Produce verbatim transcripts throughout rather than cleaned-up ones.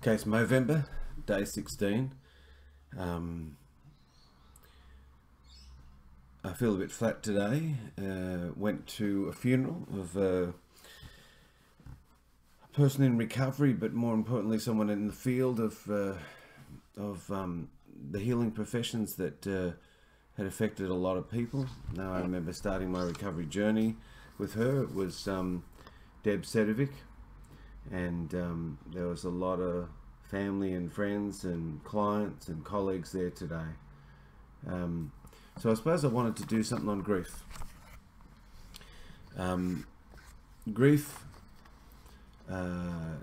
Okay, it's Movember, day sixteen. Um, I feel a bit flat today. Uh, went to a funeral of a person in recovery, but more importantly, someone in the field of uh, of um, the healing professions that uh, had affected a lot of people. Now I remember starting my recovery journey with her. It was um, Deb Sedevic. And um, there was a lot of family and friends and clients and colleagues there today. Um, so I suppose I wanted to do something on grief. Um, grief uh,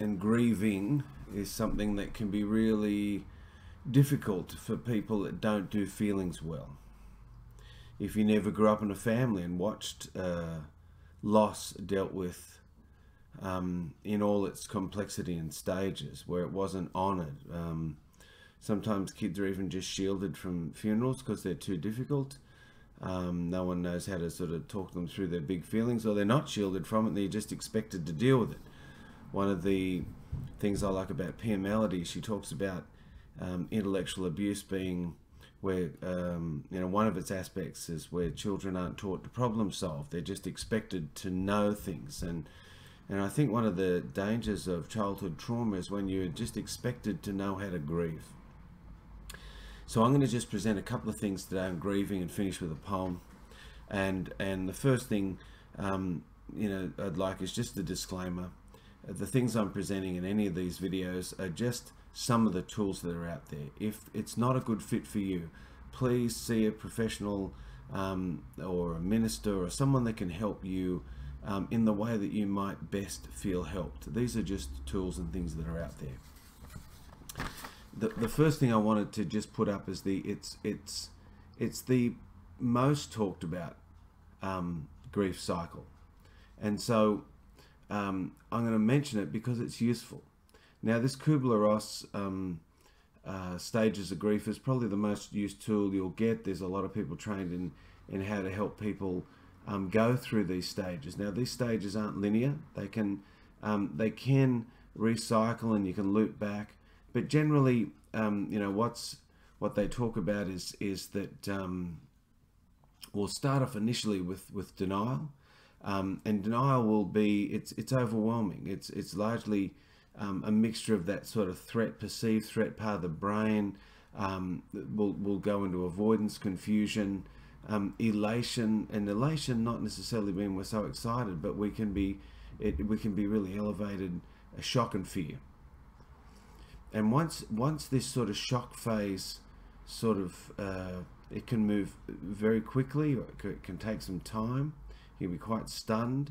and grieving is something that can be really difficult for people that don't do feelings well. If you never grew up in a family and watched uh, loss dealt with Um, in all its complexity and stages, where it wasn't honoured. Um, sometimes kids are even just shielded from funerals because they're too difficult. Um, no one knows how to sort of talk them through their big feelings, or they're not shielded from it, they're just expected to deal with it. One of the things I like about Pia Mellody, she talks about um, intellectual abuse being where, um, you know, one of its aspects is where children aren't taught to problem solve, they're just expected to know things. And And I think one of the dangers of childhood trauma is when you're just expected to know how to grieve. So I'm going to just present a couple of things today on grieving and finish with a poem. And and the first thing, um, you know, I'd like is just a disclaimer. The things I'm presenting in any of these videos are just some of the tools that are out there. If it's not a good fit for you, please see a professional um, or a minister or someone that can help you Um, in the way that you might best feel helped. These are just tools and things that are out there. The, the first thing I wanted to just put up is the it's it's it's the most talked about um, grief cycle, and so um, I'm going to mention it because it's useful. Now, this Kubler-Ross um, uh, stages of grief is probably the most used tool you'll get. There's a lot of people trained in in how to help people Um, go through these stages. Now, these stages aren't linear. They can um, they can recycle and you can loop back. But generally, um, you know, what's what they talk about is is that um, we'll start off initially with with denial, um, and denial will be it's it's overwhelming. It's it's largely um, a mixture of that sort of threat, perceived threat part of the brain. Um, we'll we'll go into avoidance, confusion. Um, elation and elation not necessarily being we're so excited, but we can be it we can be really elevated, a shock and fear. And once once this sort of shock phase sort of uh, it can move very quickly, or it can take some time. You can be quite stunned,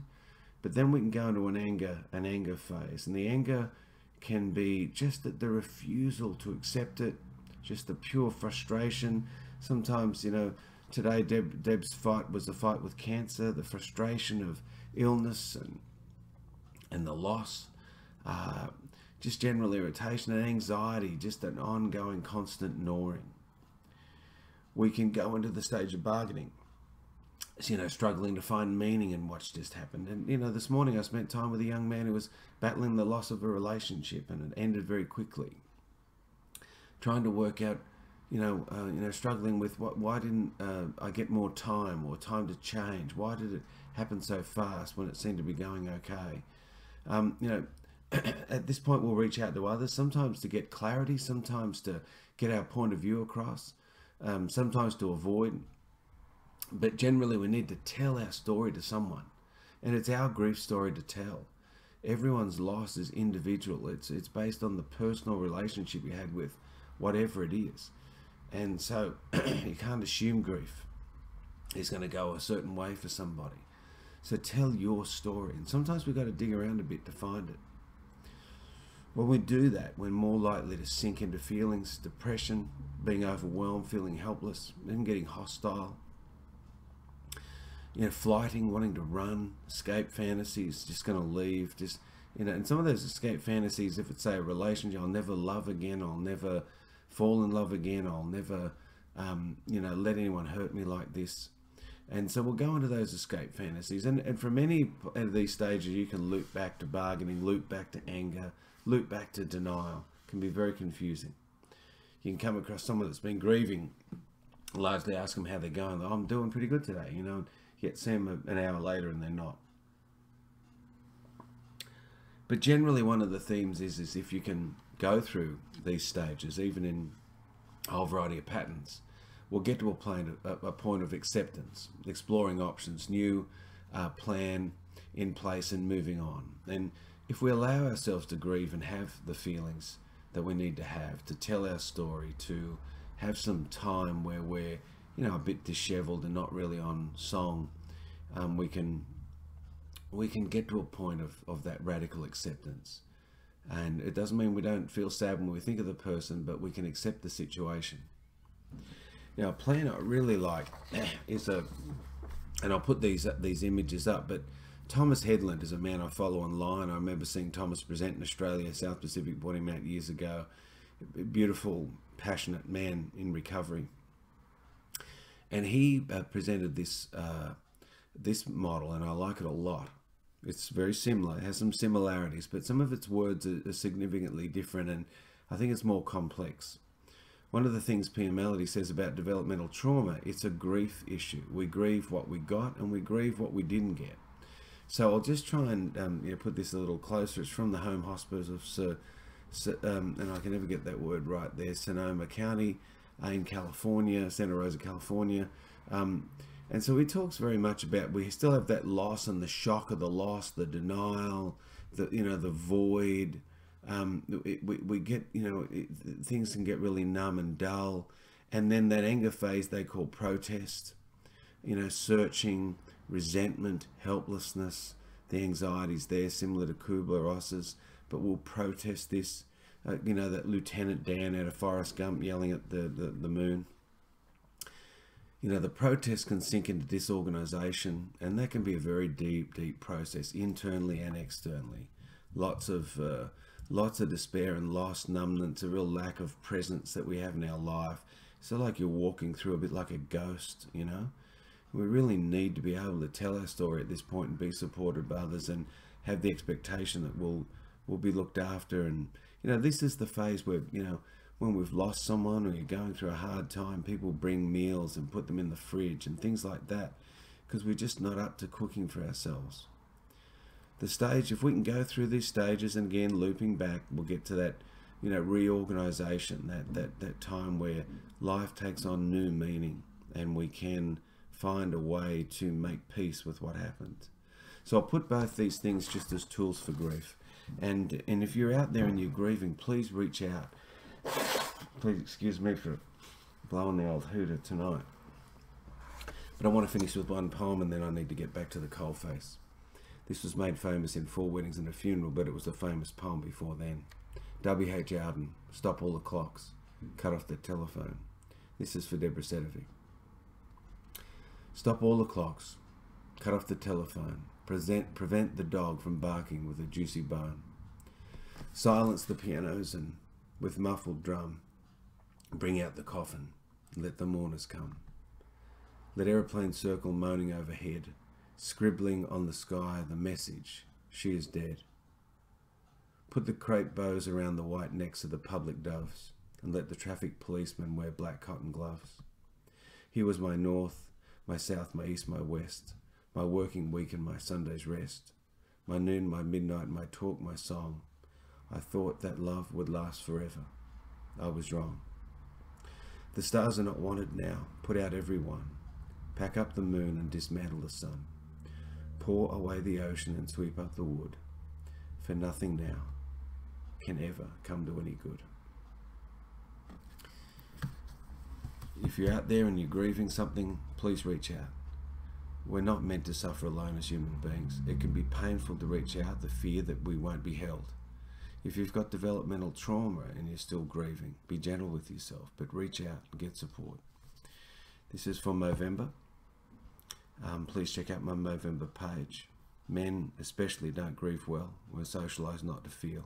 but then we can go into an anger an anger phase, and the anger can be just that the refusal to accept it, just the pure frustration. Sometimes, you know, today, Deb, Deb's fight was the fight with cancer, the frustration of illness and and the loss, uh, just general irritation and anxiety, just an ongoing constant gnawing. We can go into the stage of bargaining, so, you know, struggling to find meaning in what's just happened. And, you know, this morning I spent time with a young man who was battling the loss of a relationship, and it ended very quickly. Trying to work out, you know, uh, you know, struggling with what, why didn't uh, I get more time or time to change? Why did it happen so fast when it seemed to be going okay? Um, you know, at this point, we'll reach out to others, sometimes to get clarity, sometimes to get our point of view across, um, sometimes to avoid. But generally, we need to tell our story to someone, and it's our grief story to tell. Everyone's loss is individual. It's, it's based on the personal relationship you had with whatever it is. And so you can't assume grief is going to go a certain way for somebody. So tell your story. And sometimes we've got to dig around a bit to find it. When we do that, we're more likely to sink into feelings, depression, being overwhelmed, feeling helpless, and getting hostile. You know, flighting, wanting to run, escape fantasies, just going to leave. Just, you know, and some of those escape fantasies, if it's say a relationship, I'll never love again, I'll never fall in love again, I'll never, um, you know, let anyone hurt me like this. And so we'll go into those escape fantasies. And, and from any of these stages, you can loop back to bargaining, loop back to anger, loop back to denial can be very confusing. You can come across someone that's been grieving, largely ask them how they're going. Oh, I'm doing pretty good today, you know, yet see them an hour later and they're not. But generally one of the themes is, is if you can go through these stages, even in a whole variety of patterns, we'll get to a, plan, a point of acceptance, exploring options, new uh, plan in place and moving on. And if we allow ourselves to grieve and have the feelings that we need to have, to tell our story, to have some time where we're, you know, a bit disheveled and not really on song, um, we can we can get to a point of, of that radical acceptance. And it doesn't mean we don't feel sad when we think of the person, but we can accept the situation. Now, a plan I really like is a, and I'll put these these images up, but Thomas Headland is a man I follow online. I remember seeing Thomas present in Australia, South Pacific brought him out years ago. A beautiful, passionate man in recovery. And he uh, presented this, uh, this model, and I like it a lot. It's very similar, it has some similarities, but some of its words are, are significantly different, and I think it's more complex. One of the things Pia Mellody says about developmental trauma, it's a grief issue. We grieve what we got and we grieve what we didn't get. So I'll just try and um, you know, put this a little closer. It's from the Home Hospice of Sir, Sir, um, and I can never get that word right there, Sonoma County uh, in California, Santa Rosa, California. Um, and so he talks very much about, we still have that loss and the shock of the loss, the denial, the, you know, the void. Um, it, we, we get, you know, it, things can get really numb and dull. And then that anger phase they call protest, you know, searching, resentment, helplessness, the anxieties there, similar to Kubler-Ross's, but we'll protest this, uh, you know, that Lieutenant Dan out of Forrest Gump yelling at the, the, the moon. You know, the protest can sink into disorganization, and that can be a very deep, deep process, internally and externally. Lots of, uh, lots of despair and loss, numbness, a real lack of presence that we have in our life. So like you're walking through a bit like a ghost, you know. We really need to be able to tell our story at this point and be supported by others and have the expectation that we'll, we'll be looked after. And, you know, this is the phase where, you know, when we've lost someone or you're going through a hard time, people bring meals and put them in the fridge and things like that because we're just not up to cooking for ourselves. The stage, if we can go through these stages, and again, looping back, we'll get to that, you know, reorganization, that, that, that time where life takes on new meaning and we can find a way to make peace with what happened. So I'll put both these things just as tools for grief. And and if you're out there and you're grieving, please reach out. Please excuse me for blowing the old hooter tonight. But I want to finish with one poem and then I need to get back to the coalface. This was made famous in Four Weddings and a Funeral, but it was a famous poem before then. W H Auden, Stop All the Clocks, Cut Off the Telephone. This is for Debra Sedevic. Stop all the clocks, cut off the telephone, present, prevent the dog from barking with a juicy bone. Silence the pianos and, with muffled drum, bring out the coffin, let the mourners come. Let aeroplanes circle moaning overhead, scribbling on the sky the message, she is dead. Put the crepe bows around the white necks of the public doves and let the traffic policemen wear black cotton gloves. Here was my north, my south, my east, my west, my working week and my Sunday's rest, my noon, my midnight, my talk, my song. I thought that love would last forever. I was wrong. The stars are not wanted now. Put out every one. Pack up the moon and dismantle the sun. Pour away the ocean and sweep up the wood. For nothing now can ever come to any good. If you're out there and you're grieving something, please reach out. We're not meant to suffer alone as human beings. It can be painful to reach out, the fear that we won't be held. If you've got developmental trauma and you're still grieving, be gentle with yourself, but reach out and get support. This is for Movember. Um, please check out my Movember page. Men especially don't grieve well. We're socialised not to feel.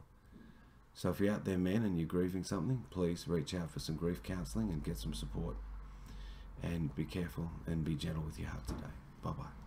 So if you're out there, men, and you're grieving something, please reach out for some grief counselling and get some support. And be careful and be gentle with your heart today. Bye-bye.